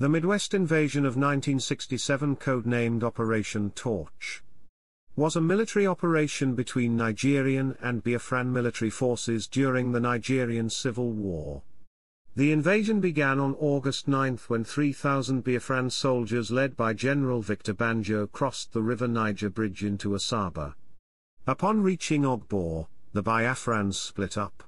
The Midwest invasion of 1967, codenamed Operation Torch, was a military operation between Nigerian and Biafran military forces during the Nigerian Civil War. The invasion began on August 9 when 3,000 Biafran soldiers led by General Victor Banjo crossed the River Niger bridge into Asaba. Upon reaching Agbor, the Biafrans split up,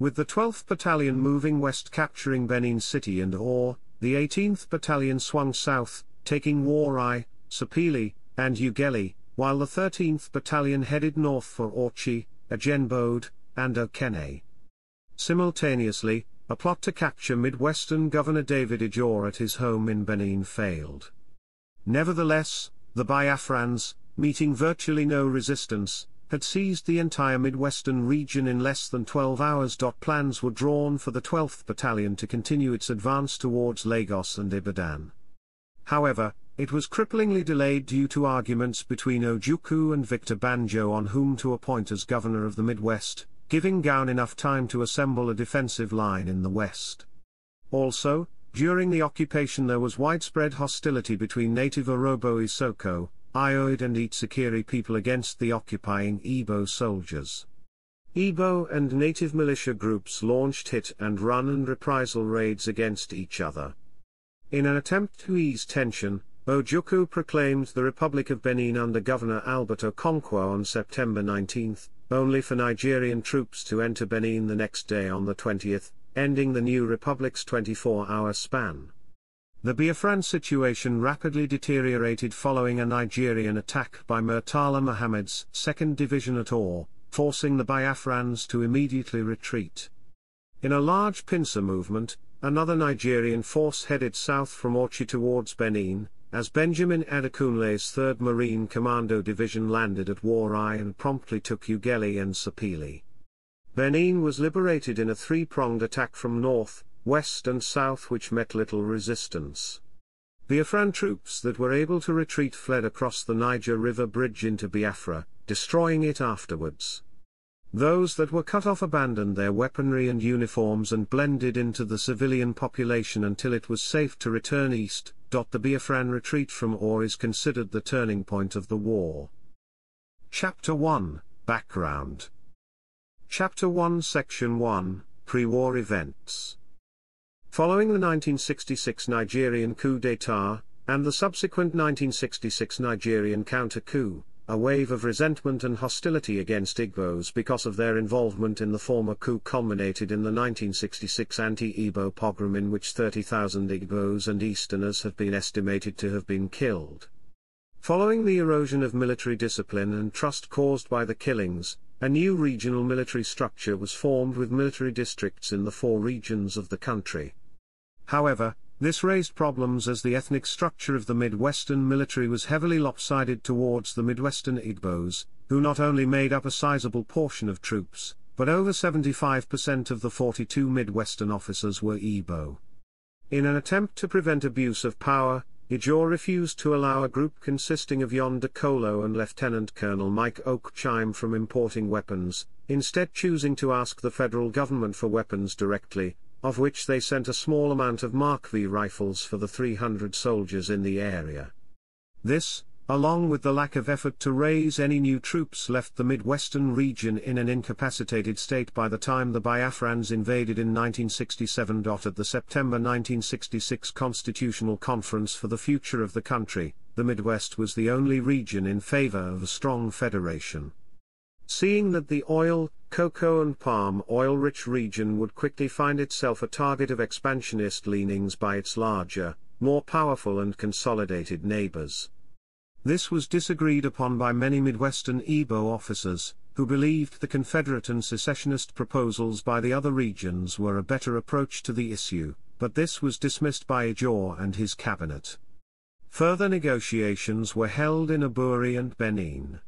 with the 12th Battalion moving west capturing Benin City and Ore. The 18th Battalion swung south, taking Warri, Sapele, and Ughelli, while the 13th Battalion headed north for Auchi, Agenebode, and Okene. Simultaneously, a plot to capture Midwestern Governor David Ejoor at his home in Benin failed. Nevertheless, the Biafrans, meeting virtually no resistance, had seized the entire Midwestern region in less than 12 hours. Plans were drawn for the 12th Battalion to continue its advance towards Lagos and Ibadan. However, it was cripplingly delayed due to arguments between Ojukwu and Victor Banjo on whom to appoint as governor of the Midwest, giving Gowon enough time to assemble a defensive line in the west. Also, during the occupation there was widespread hostility between native Urhobo-Isoko, Ijoid and Itsekiri people against the occupying Igbo soldiers. Igbo and native militia groups launched hit-and-run and reprisal raids against each other. In an attempt to ease tension, Ojukwu proclaimed the Republic of Benin under Governor Albert Okonkwo on September 19, only for Nigerian troops to enter Benin the next day on the 20th, ending the new republic's 24-hour span. The Biafran situation rapidly deteriorated following a Nigerian attack by Murtala Mohammed's 2nd Division at Ore, forcing the Biafrans to immediately retreat. In a large pincer movement, another Nigerian force headed south from Auchi towards Benin, as Benjamin Adekunle's 3rd Marine Commando Division landed at Warri and promptly took Ughelli and Sapele. Benin was liberated in a three-pronged attack from north, west and south which met little resistance. Biafran troops that were able to retreat fled across the Niger River bridge into Biafra, destroying it afterwards. Those that were cut off abandoned their weaponry and uniforms and blended into the civilian population until it was safe to return east. The Biafran retreat from Ore is considered the turning point of the war. Chapter 1, Background. Chapter 1, Section 1, Pre-War Events. Following the 1966 Nigerian coup d'état, and the subsequent 1966 Nigerian counter-coup, a wave of resentment and hostility against Igbos because of their involvement in the former coup culminated in the 1966 anti-Igbo pogrom in which 30,000 Igbos and Easterners have been estimated to have been killed. Following the erosion of military discipline and trust caused by the killings, a new regional military structure was formed with military districts in the four regions of the country. However, this raised problems as the ethnic structure of the Midwestern military was heavily lopsided towards the Midwestern Igbos, who not only made up a sizable portion of troops, but over 75% of the 42 Midwestern officers were Igbo. In an attempt to prevent abuse of power, Ejoor refused to allow a group consisting of Yon de Colo and Lieutenant Colonel Mike Oakchime from importing weapons, instead choosing to ask the federal government for weapons directly, of which they sent a small amount of Mark V rifles for the 300 soldiers in the area. This, along with the lack of effort to raise any new troops, left the Midwestern region in an incapacitated state by the time the Biafrans invaded in 1967. At the September 1966 Constitutional Conference for the Future of the Country, the Midwest was the only region in favor of a strong federation. Seeing that the oil, cocoa and palm oil-rich region would quickly find itself a target of expansionist leanings by its larger, more powerful and consolidated neighbors. This was disagreed upon by many Midwestern Igbo officers, who believed the Confederate and secessionist proposals by the other regions were a better approach to the issue, but this was dismissed by Ejoor and his cabinet. Further negotiations were held in Agbori and Benin.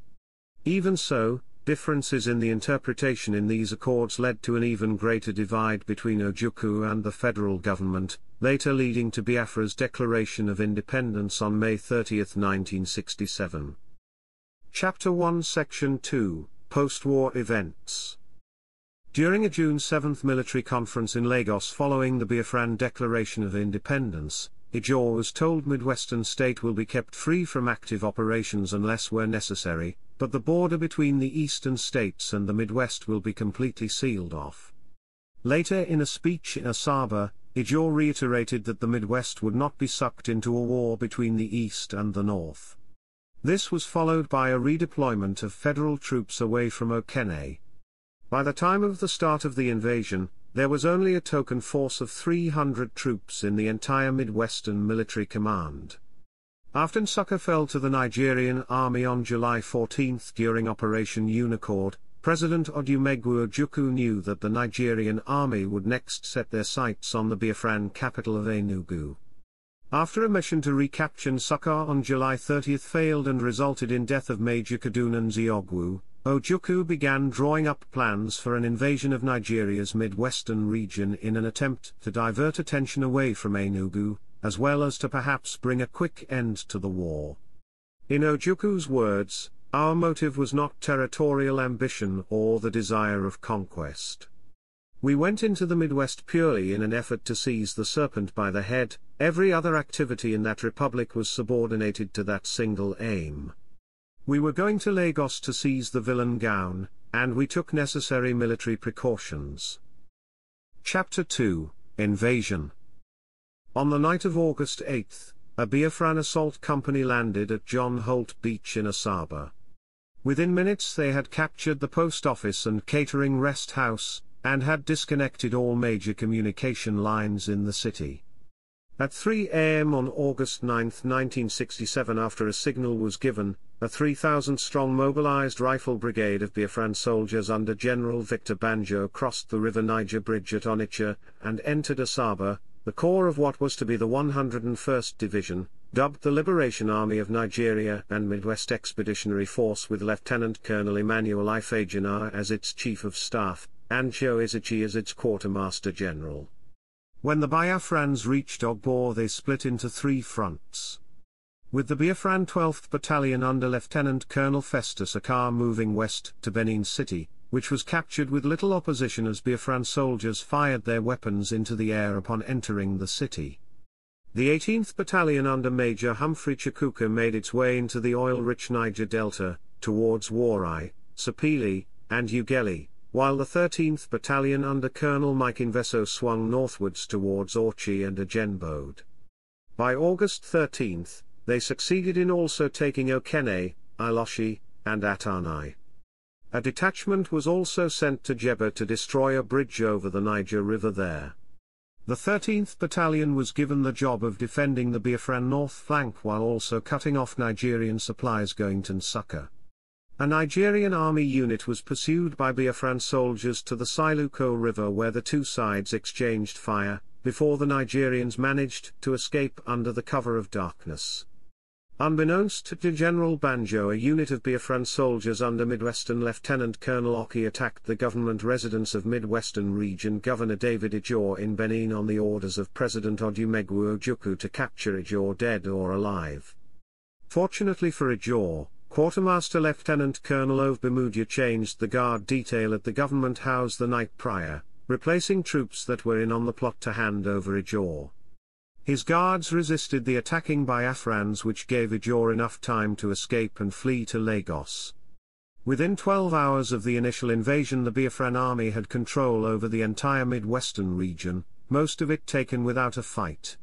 Even so, differences in the interpretation in these accords led to an even greater divide between Ojukwu and the federal government, later leading to Biafra's declaration of independence on May 30, 1967. Chapter 1, Section 2, Post-War Events. During a June 7 military conference in Lagos following the Biafran Declaration of Independence, Ejoor was told Midwestern state will be kept free from active operations unless where necessary, but the border between the eastern states and the Midwest will be completely sealed off. Later in a speech in Asaba, Ejoor reiterated that the Midwest would not be sucked into a war between the East and the North. This was followed by a redeployment of federal troops away from Okene. By the time of the start of the invasion, there was only a token force of 300 troops in the entire Midwestern Military Command. After Nsukka fell to the Nigerian army on July 14 during Operation Unicord, President Odumegwu Ojukwu knew that the Nigerian army would next set their sights on the Biafran capital of Enugu. After a mission to recapture Nsukka on July 30 failed and resulted in death of Major Kaduna Nzeogwu, Ojukwu began drawing up plans for an invasion of Nigeria's Midwestern region in an attempt to divert attention away from Enugu, as well as to perhaps bring a quick end to the war. In Ojukwu's words, "Our motive was not territorial ambition or the desire of conquest. We went into the Midwest purely in an effort to seize the serpent by the head. Every other activity in that republic was subordinated to that single aim. We were going to Lagos to seize the villain Gowon, and we took necessary military precautions." Chapter 2, Invasion. On the night of August 8, a Biafran assault company landed at John Holt Beach in Asaba. Within minutes they had captured the post office and catering rest house, and had disconnected all major communication lines in the city. At 3 a.m. on August 9, 1967, after a signal was given, a 3,000-strong mobilized rifle brigade of Biafran soldiers under General Victor Banjo crossed the River Niger Bridge at Onitsha, and entered Asaba, the core of what was to be the 101st Division, dubbed the Liberation Army of Nigeria and Midwest Expeditionary Force, with Lieutenant Colonel Emmanuel Ifeajuna as its Chief of Staff, and Ijoid as its Quartermaster General. When the Biafrans reached Agbor they split into three fronts, with the Biafran 12th Battalion under Lieutenant Colonel Festus Akar moving west to Benin City, which was captured with little opposition as Biafran soldiers fired their weapons into the air upon entering the city. The 18th Battalion under Major Humphrey Chukuka made its way into the oil-rich Niger Delta, towards Warri, Sapele, and Ughelli, while the 13th Battalion under Colonel Mike Inveso swung northwards towards Auchi and Agenebode. By August 13, they succeeded in also taking Okene, Iloshi, and Atanai. A detachment was also sent to Jeba to destroy a bridge over the Niger River there. The 13th Battalion was given the job of defending the Biafran north flank while also cutting off Nigerian supplies going to Nsukka. A Nigerian army unit was pursued by Biafran soldiers to the Siluko River, where the two sides exchanged fire, before the Nigerians managed to escape under the cover of darkness. Unbeknownst to General Banjo, a unit of Biafran soldiers under Midwestern Lieutenant Colonel Oki attacked the government residence of Midwestern Region Governor David Ejoor in Benin on the orders of President Odumegwu Ojukwu to capture Ejoor dead or alive. Fortunately for Ejoor, Quartermaster Lieutenant Colonel Ovbemudia changed the guard detail at the government house the night prior, replacing troops that were in on the plot to hand over Ejoor. His guards resisted the attacking Biafrans, which gave Ejoor enough time to escape and flee to Lagos. Within 12 hours of the initial invasion, the Biafran army had control over the entire Midwestern region, most of it taken without a fight.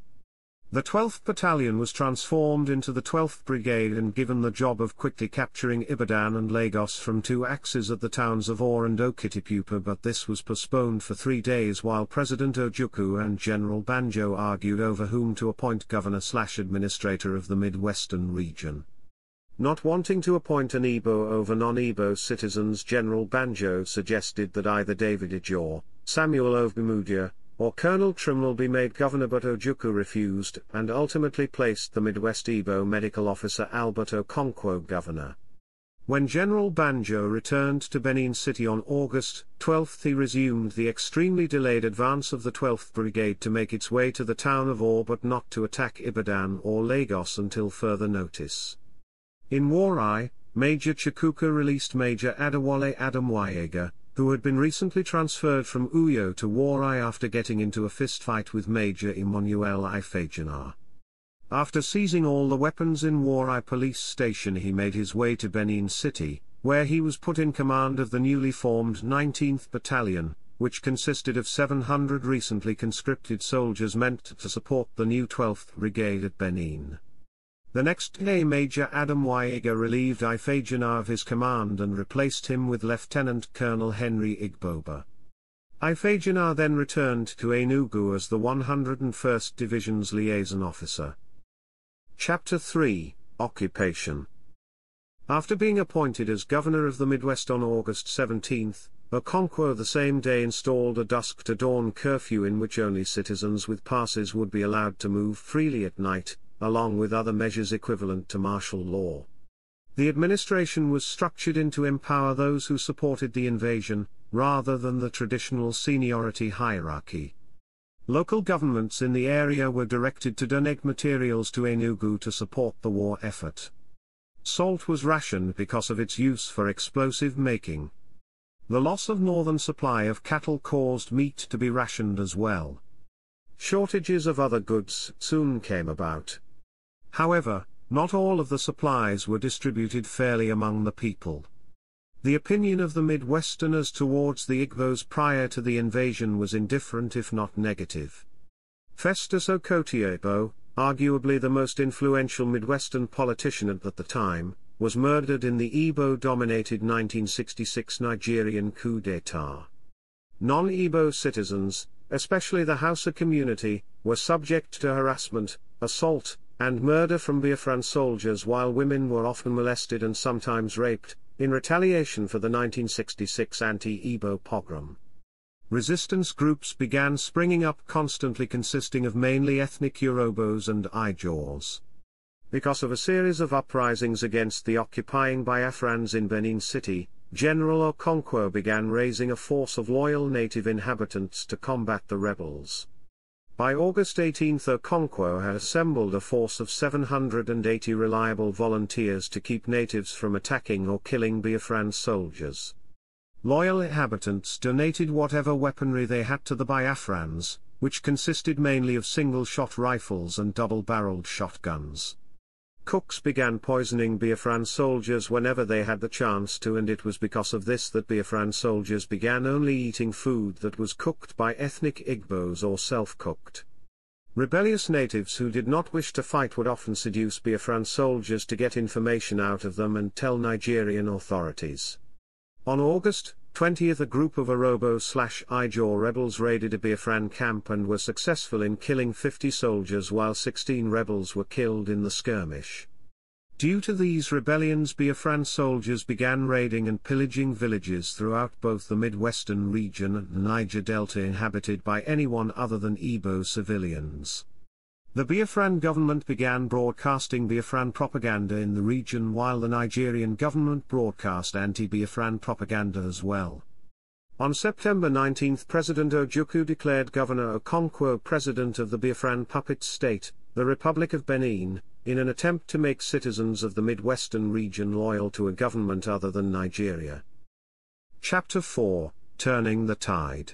The 12th Battalion was transformed into the 12th Brigade and given the job of quickly capturing Ibadan and Lagos from two axes at the towns of Ore and Okitipupa, but this was postponed for 3 days while President Ojukwu and General Banjo argued over whom to appoint governor/administrator of the Midwestern region. Not wanting to appoint an Igbo over non-Igbo citizens, General Banjo suggested that either David Ejoor, Samuel Ovbemudia, or Colonel Trimnell be made governor, but Ojukwu refused and ultimately placed the Midwest Igbo medical officer Albert Okonkwo governor. When General Banjo returned to Benin City on August 12, he resumed the extremely delayed advance of the 12th Brigade to make its way to the town of Ore, but not to attack Ibadan or Lagos until further notice. In Warri, Major Chukuka released Major Adewale Ademoyega, who had been recently transferred from Uyo to Warri after getting into a fistfight with Major Emmanuel Ifeajuna. After seizing all the weapons in Warri police station, he made his way to Benin City, where he was put in command of the newly formed 19th Battalion, which consisted of 700 recently conscripted soldiers meant to support the new 12th Brigade at Benin. The next day Major Ademoyega relieved Ifeajuna of his command and replaced him with Lieutenant Colonel Henry Igboba. Ifeajuna then returned to Enugu as the 101st Division's liaison officer. Chapter 3, Occupation. After being appointed as Governor of the Midwest on August 17, Okonkwo the same day installed a dusk-to-dawn curfew in which only citizens with passes would be allowed to move freely at night, along with other measures equivalent to martial law. The administration was structured in to empower those who supported the invasion, rather than the traditional seniority hierarchy. Local governments in the area were directed to donate materials to Enugu to support the war effort. Salt was rationed because of its use for explosive making. The loss of northern supply of cattle caused meat to be rationed as well. Shortages of other goods soon came about. However, not all of the supplies were distributed fairly among the people. The opinion of the Midwesterners towards the Igbos prior to the invasion was indifferent if not negative. Festus Okotiebo, arguably the most influential Midwestern politician at the time, was murdered in the Igbo-dominated 1966 Nigerian coup d'état. Non-Igbo citizens, especially the Hausa community, were subject to harassment, assault, and murder from Biafran soldiers, while women were often molested and sometimes raped, in retaliation for the 1966 anti-Igbo pogrom. Resistance groups began springing up constantly, consisting of mainly ethnic Urhobos and Ijaws. Because of a series of uprisings against the occupying Biafrans in Benin City, General Okonkwo began raising a force of loyal native inhabitants to combat the rebels. By August 18, Okonkwo had assembled a force of 780 reliable volunteers to keep natives from attacking or killing Biafran soldiers. Loyal inhabitants donated whatever weaponry they had to the Biafrans, which consisted mainly of single-shot rifles and double-barreled shotguns. Cooks began poisoning Biafran soldiers whenever they had the chance to, and it was because of this that Biafran soldiers began only eating food that was cooked by ethnic Igbos or self-cooked. Rebellious natives who did not wish to fight would often seduce Biafran soldiers to get information out of them and tell Nigerian authorities. On August 20, a group of Urhobo/Ijaw rebels raided a Biafran camp and were successful in killing 50 soldiers, while 16 rebels were killed in the skirmish. Due to these rebellions, Biafran soldiers began raiding and pillaging villages throughout both the Midwestern region and the Niger Delta inhabited by anyone other than Igbo civilians. The Biafran government began broadcasting Biafran propaganda in the region, while the Nigerian government broadcast anti-Biafran propaganda as well. On September 19, President Ojukwu declared Governor Okonkwo president of the Biafran puppet state, the Republic of Benin, in an attempt to make citizens of the Midwestern region loyal to a government other than Nigeria. Chapter 4, Turning the Tide.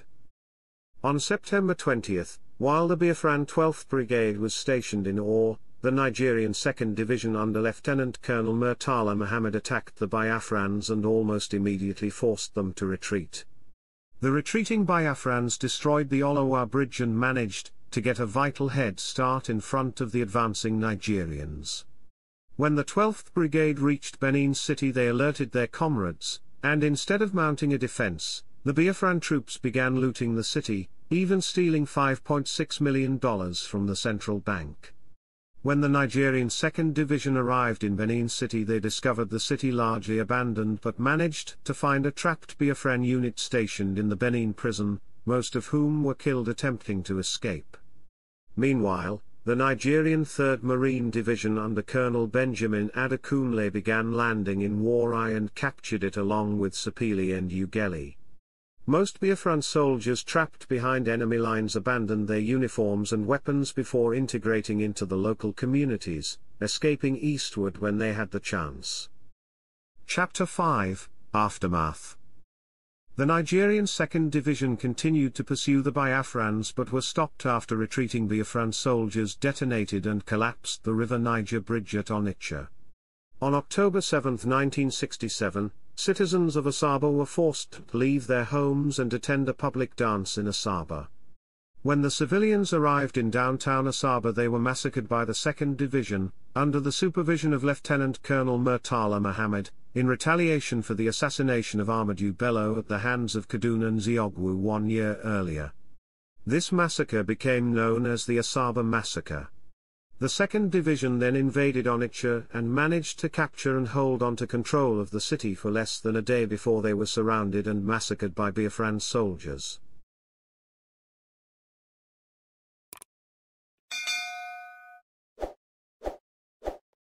On September 20, while the Biafran 12th Brigade was stationed in Ore, the Nigerian 2nd Division under Lieutenant Colonel Murtala Mohammed attacked the Biafrans and almost immediately forced them to retreat. The retreating Biafrans destroyed the Olowa Bridge and managed to get a vital head start in front of the advancing Nigerians. When the 12th Brigade reached Benin City, they alerted their comrades, and instead of mounting a defense, the Biafran troops began looting the city, even stealing $5.6 million from the central bank. When the Nigerian 2nd Division arrived in Benin City, they discovered the city largely abandoned but managed to find a trapped Biafran unit stationed in the Benin prison, most of whom were killed attempting to escape. Meanwhile, the Nigerian 3rd Marine Division under Colonel Benjamin Adekunle began landing in Warri and captured it along with Sapele and Ughelli. Most Biafran soldiers trapped behind enemy lines abandoned their uniforms and weapons before integrating into the local communities, escaping eastward when they had the chance. Chapter 5, Aftermath. The Nigerian 2nd Division continued to pursue the Biafrans but were stopped after retreating Biafran soldiers detonated and collapsed the River Niger bridge at Onitsha. On October 7, 1967, citizens of Asaba were forced to leave their homes and attend a public dance in Asaba. When the civilians arrived in downtown Asaba, they were massacred by the 2nd Division, under the supervision of Lieutenant Colonel Murtala Mohammed, in retaliation for the assassination of Ahmadu Bello at the hands of Kaduna Nzeogwu 1 year earlier. This massacre became known as the Asaba Massacre. The 2nd Division then invaded Onitsha and managed to capture and hold on to control of the city for less than a day before they were surrounded and massacred by Biafran soldiers.